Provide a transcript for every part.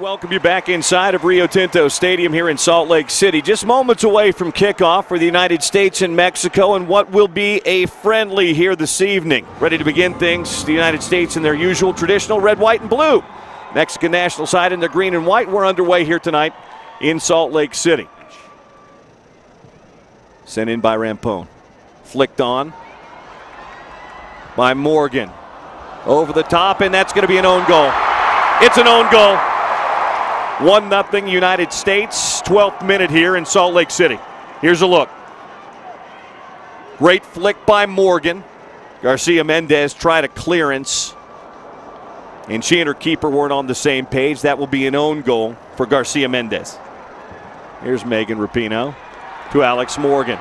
welcome you back inside of Rio Tinto Stadium here in Salt Lake City. Just moments away from kickoff for the United States and Mexico and what will be a friendly here this evening. Ready to begin things, the United States in their usual traditional red, white, and blue. Mexican national side in their green and white. We're underway here tonight in Salt Lake City. Sent in by Rampone. Flicked on by Morgan. Over the top, and that's going to be an own goal. It's an own goal. 1-0 United States, 12th minute here in Salt Lake City. Here's a look. Great flick by Morgan. Garcia Mendez tried a clearance, and she and her keeper weren't on the same page. That will be an own goal for Garcia Mendez. Here's Megan Rapinoe to Alex Morgan.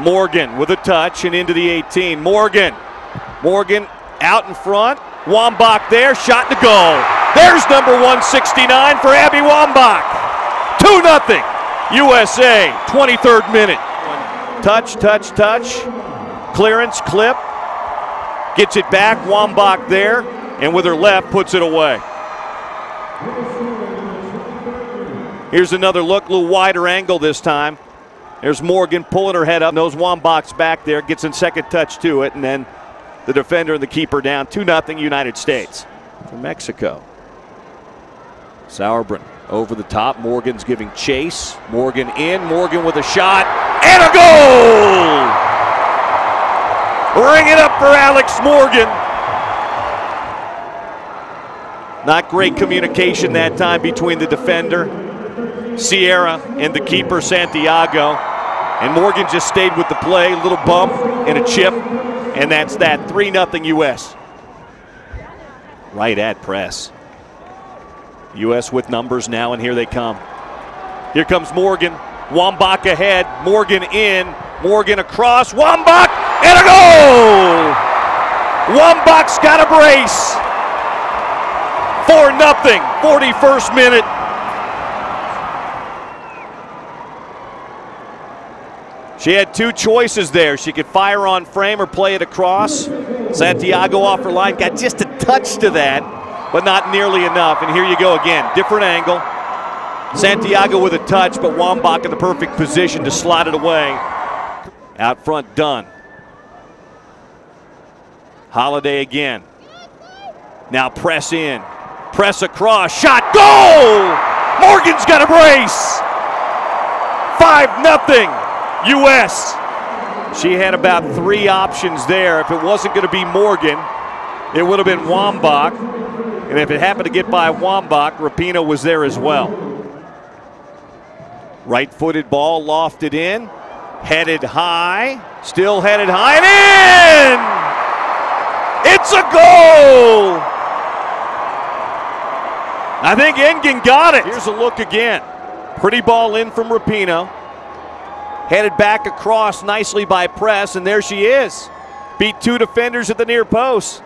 Morgan with a touch and into the 18. Morgan out in front. Wambach there, shot to goal. There's number 169 for Abby Wambach. 2-0 USA, 23rd minute. Touch, clearance, clip, gets it back, Wambach there, and with her left puts it away. Here's another look, a little wider angle this time. There's Morgan pulling her head up, knows Wambach's back there, gets in second touch to it, and then the defender and the keeper down. 2-0 United States. From Mexico. Sauerbrunn over the top. Morgan's giving chase. Morgan in. Morgan with a shot. And a goal! Ring it up for Alex Morgan. Not great communication that time between the defender, Sierra, and the keeper, Santiago. And Morgan just stayed with the play. A little bump and a chip. And that's that. 3-0 U.S. Right at press. U.S. with numbers now, and here they come. Here comes Morgan. Wambach ahead. Morgan in. Morgan across. Wambach, and a goal! Wambach's got a brace. 4-0, 41st minute. She had two choices there. She could fire on frame or play it across. Santiago off her line, got just a touch to that, but not nearly enough. And here you go again, different angle. Santiago with a touch, but Wambach in the perfect position to slot it away. Out front, Dunn. Holiday again. Now press in. Press across, shot, goal! Morgan's got a brace! 5-0. U.S. She had about three options there. If it wasn't going to be Morgan, it would have been Wambach. And if it happened to get by Wambach, Rapinoe was there as well. Right-footed ball lofted in. Headed high. Still headed high and in! It's a goal! I think Engen got it. Here's a look again. Pretty ball in from Rapinoe. Headed back across nicely by press, and there she is. Beat two defenders at the near post.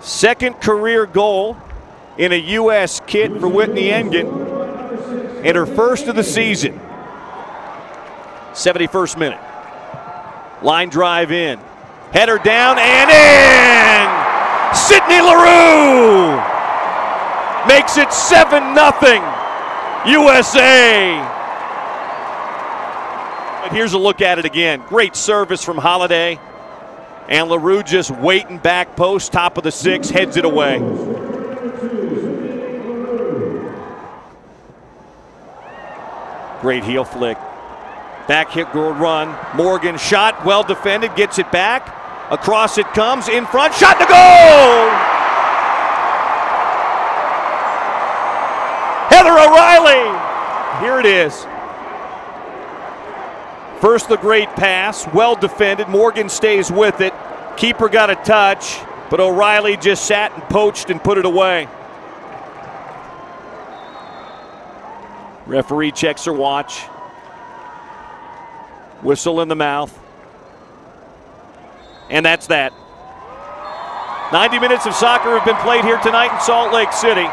Second career goal in a U.S. kit for Whitney Engen, and her first of the season. 71st minute. Line drive in. Header down and in! Sydney Leroux makes it 7-0 USA. Here's a look at it again. Great service from Holiday. And Leroux just waiting back post, top of the six, heads it away. Great heel flick. Back hit, goal run. Morgan shot, well defended, gets it back. Across it comes, in front, shot to goal! Heather O'Reilly! Here it is. First the great pass, well defended. Morgan stays with it. Keeper got a touch, but O'Reilly just sat and poached and put it away. Referee checks her watch. Whistle in the mouth. And that's that. 90 minutes of soccer have been played here tonight in Salt Lake City.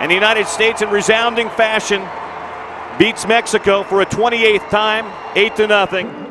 And the United States in resounding fashion beats Mexico for a 28th time, 8-0.